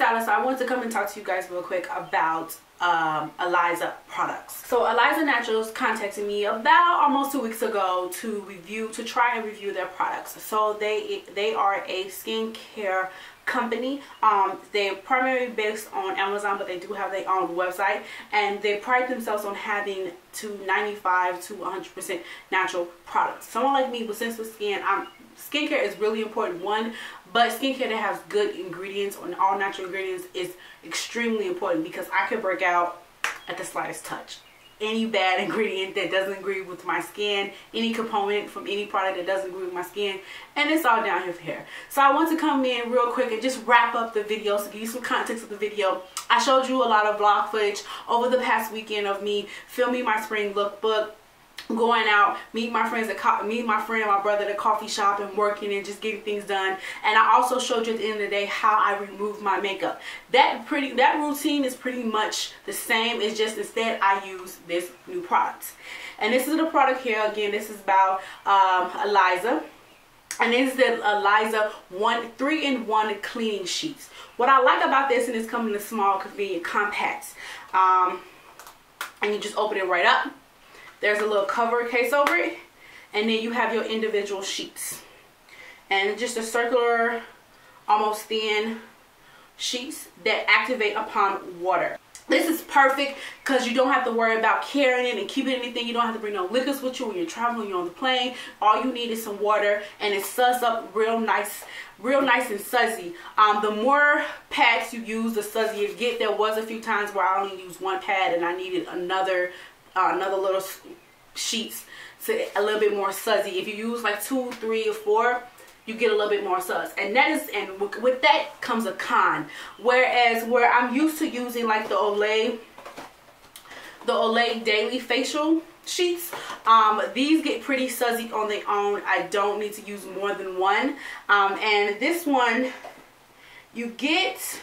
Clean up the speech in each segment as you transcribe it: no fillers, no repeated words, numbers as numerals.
it's Aliza. I wanted to come and talk to you guys real quick about Aliza products. So Aliza Naturals contacted me about almost 2 weeks ago to try and review their products. So they are a skincare company. They're primarily based on Amazon, but they do have their own website, and they pride themselves on having 95% to 100% natural products. Someone like me with sensitive skin, skincare is really important, one, but skincare that has good ingredients and all natural ingredients is extremely important, because I could break out at the slightest touch. Any bad ingredient that doesn't agree with my skin, any component from any product that doesn't agree with my skin, and it's all down here. So I want to come in real quick and just wrap up the video, so give you some context of the video. I showed you a lot of vlog footage over the past weekend of me filming my spring lookbook, going out, meet my brother at a coffee shop and working and just getting things done. And I also showed you at the end of the day how I remove my makeup. That routine is pretty much the same. It's just instead I use this new product. And this is the product here. Again, this is about Aliza. And this is the Aliza 3-in-1 cleaning sheets. What I like about this, and it's coming in small, convenient compacts. And you just open it right up. There's a little cover case over it, and then you have your individual sheets. And just a circular, almost thin sheets that activate upon water. This is perfect because you don't have to worry about carrying it and keeping anything. You don't have to bring no liquids with you when you're traveling, you're on the plane. All you need is some water, and it suds up real nice and sudsy. The more pads you use, the sudsy it gets. There was a few times where I only used one pad and I needed another little sheets to a little bit more sudsy. If you use like 2, 3, or 4, you get a little bit more suds, and that is, and with that comes a con. Whereas where I'm used to using like the Olay daily facial sheets, these get pretty sudsy on their own. I don't need to use more than one, and this one you get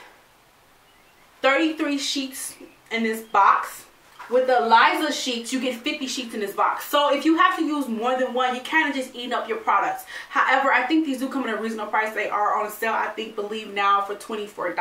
33 sheets in this box. With the Aliza sheets, you get 50 sheets in this box. So if you have to use more than one, you kind of just eat up your products. However, I think these do come at a reasonable price. They are on sale, I think, believe now for $24.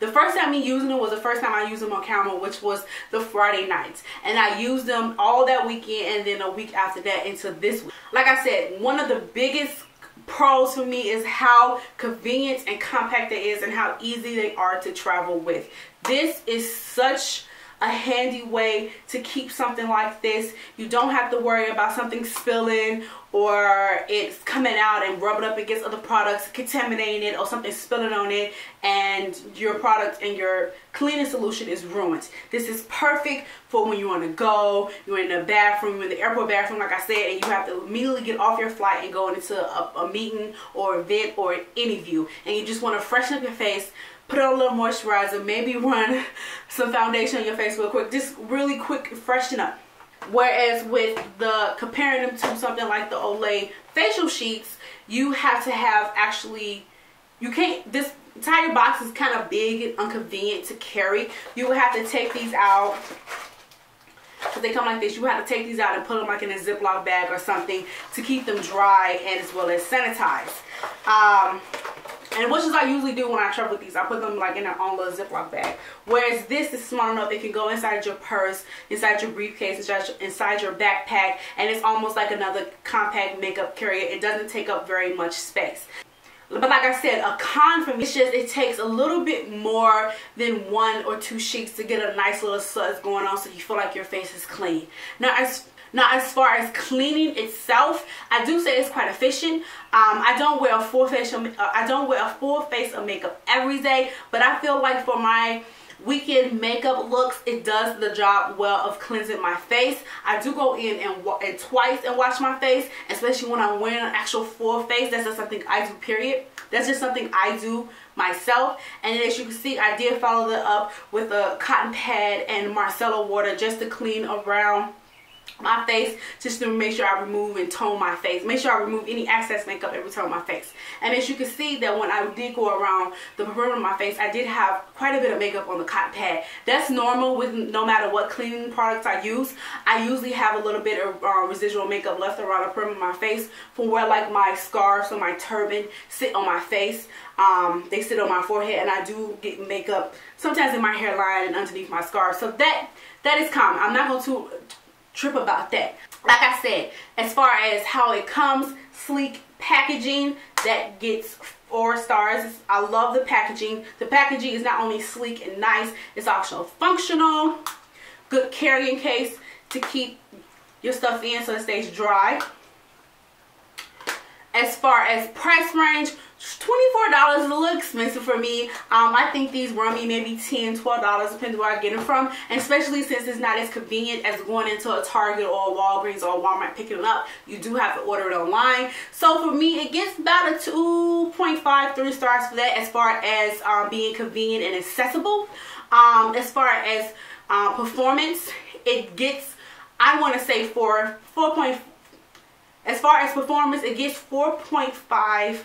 The first time me using them was the first time I used them on camera, which was the Friday nights. And I used them all that weekend, and then a week after that into this week. Like I said, one of the biggest pros for me is how convenient and compact it is and how easy they are to travel with. This is such a handy way to keep something like this. You don't have to worry about something spilling or it's coming out and rubbing up against other products, contaminating it, or something spilling on it, and your product and your cleaning solution is ruined. This is perfect for when you want to go, you're in the bathroom, in the airport bathroom, like I said, and you have to immediately get off your flight and go into a meeting or event or an interview, and you just want to freshen up your face. Put on a little moisturizer, maybe run some foundation on your face real quick. Just really quick, freshen up. Whereas with comparing them to something like the Olay facial sheets, you have to have this entire box is kind of big and inconvenient to carry. You would have to take these out. Because they come like this, you have to take these out and put them like in a Ziploc bag or something to keep them dry and as well as sanitized. And which is I usually do when I travel with these. I put them like in their own little Ziploc bag. Whereas this is small enough, it can go inside your purse, inside your briefcase, inside your backpack. And it's almost like another compact makeup carrier. It doesn't take up very much space. But like I said, a con for me, it's just it takes a little bit more than 1 or 2 sheets to get a nice little suds going on so you feel like your face is clean. Now as far as cleaning itself, I do say it's quite efficient. I don't wear a full face of makeup every day, but I feel like for my weekend makeup looks, it does the job well of cleansing my face. I do go in and twice and wash my face, especially when I'm wearing an actual full face. That's just something I do, period. That's just something I do myself. And as you can see, I did follow that up with a cotton pad and micellar water just to clean around my face just to make sure I remove and tone my face. Make sure I remove any excess makeup and retone my face. And as you can see that when I did go around the perimeter of my face, I did have quite a bit of makeup on the cotton pad. That's normal with no matter what cleaning products I use. I usually have a little bit of residual makeup left around the perimeter of my face from where like my scarves or my turban sit on my face. They sit on my forehead, and I do get makeup sometimes in my hairline and underneath my scarf. So that is common. I'm not going to trip about that. Like I said, as far as how it comes, sleek packaging, that gets 4 stars. I love the packaging. The packaging is not only sleek and nice, it's also functional. Good carrying case to keep your stuff in so it stays dry. As far as price range, $24 is a little expensive for me. I think these run me maybe $10, $12, depending where I get them from. And especially since it's not as convenient as going into a Target or a Walgreens or a Walmart picking it up. You do have to order it online. So for me, it gets about a 2.5, 3 stars for that as far as being convenient and accessible. As far as performance, it gets, I want to say 4.5. As far as performance, it gets 4.55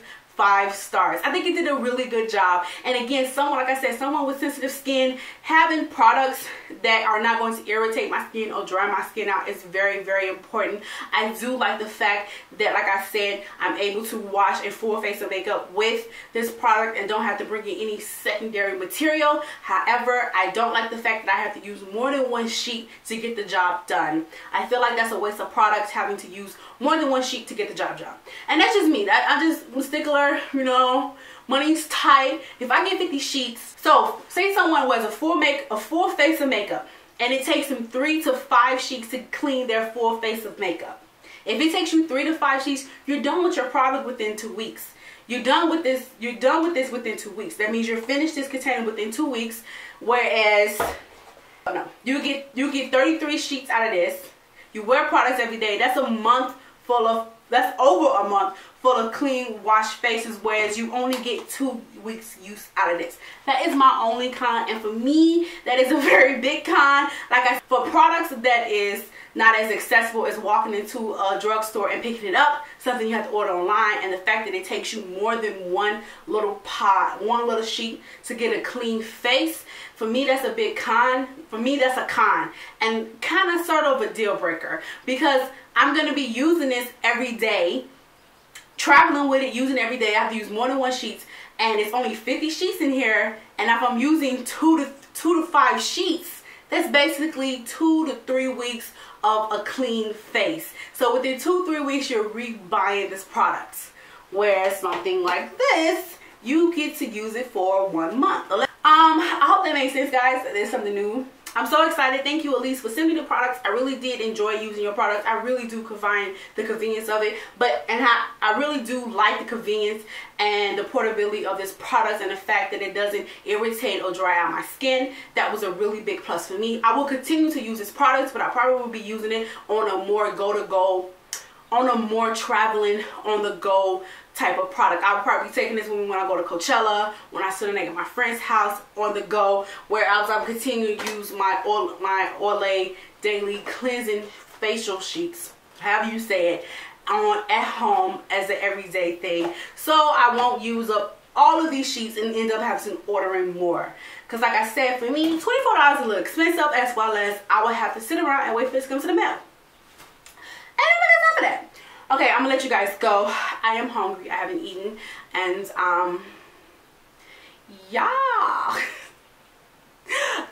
stars. I think it did a really good job. And again, someone, like I said, someone with sensitive skin, having products that are not going to irritate my skin or dry my skin out is very, very important. I do like the fact that, like I said, I'm able to wash a full face of makeup with this product and don't have to bring in any secondary material. However, I don't like the fact that I have to use more than one sheet to get the job done. I feel like that's a waste of products, having to use more than one sheet to get the job done. And that's just me. I'm just a stickler, you know. Money's tight. If I get 50 sheets, so say someone wears a full face of makeup, and it takes them 3 to 5 sheets to clean their full face of makeup. If it takes you 3 to 5 sheets, you're done with your product within 2 weeks. You're done with this. You're done with this within 2 weeks. That means you're finished this container within 2 weeks. Whereas, oh no, you get 33 sheets out of this. You wear products every day. That's a month full of. That's over a month full of clean, washed faces, whereas you only get 2 weeks use out of this. That is my only con, and for me, that is a very big con. Like I said, for products that is not as accessible as walking into a drugstore and picking it up, something you have to order online, and the fact that it takes you more than one little sheet to get a clean face, for me, that's a big con. For me, that's a con, and kind of sort of a deal breaker, because I'm going to be using this every day, traveling with it, using it every day. I have to use more than one sheet, and it's only 50 sheets in here, and if I'm using two to five sheets, that's basically 2 to 3 weeks of a clean face. So within 2 to 3 weeks, you're rebuying this product, whereas something like this, you get to use it for 1 month. I hope that makes sense, guys. There's something new. I'm so excited. Thank you, Aliza, for sending me the products. I really did enjoy using your products. I really do find the convenience of it. And I really do like the convenience and the portability of this product and the fact that it doesn't irritate or dry out my skin. That was a really big plus for me. I will continue to use this product, but I probably will be using it on a more traveling on the go type of product. I'll probably be taking this when I go to Coachella, when I sit at my friend's house on the go, where else I'll continue to use my Olay daily cleansing facial sheets, however you say it, on at home as an everyday thing. So I won't use up all of these sheets and end up having to ordering more. Because like I said, for me, $24 is a little expensive, as well as I would have to sit around and wait for this to come to the mail. That. Okay, I'm gonna let you guys go. I am hungry. I haven't eaten, and yeah.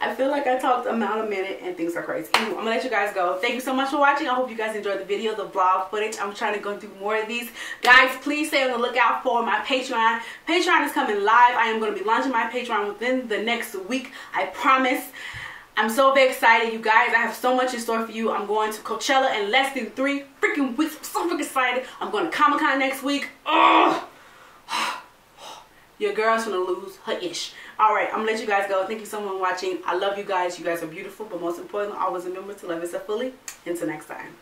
I feel like I talked about a minute and things are crazy. Anyway, I'm gonna let you guys go. Thank you so much for watching. I hope you guys enjoyed the video, the vlog footage. I'm trying to go through more of these, guys. Please stay on the lookout for my Patreon. Patreon is coming live. I am gonna be launching my Patreon within the next week, I promise. I'm so very excited, you guys. I have so much in store for you. I'm going to Coachella in less than 3 freaking weeks. I'm so freaking excited. I'm going to Comic-Con next week. Ugh. Your girl's gonna lose her ish. All right, I'm gonna let you guys go. Thank you so much for watching. I love you guys. You guys are beautiful, but most importantly, always remember to love yourself fully. Until next time.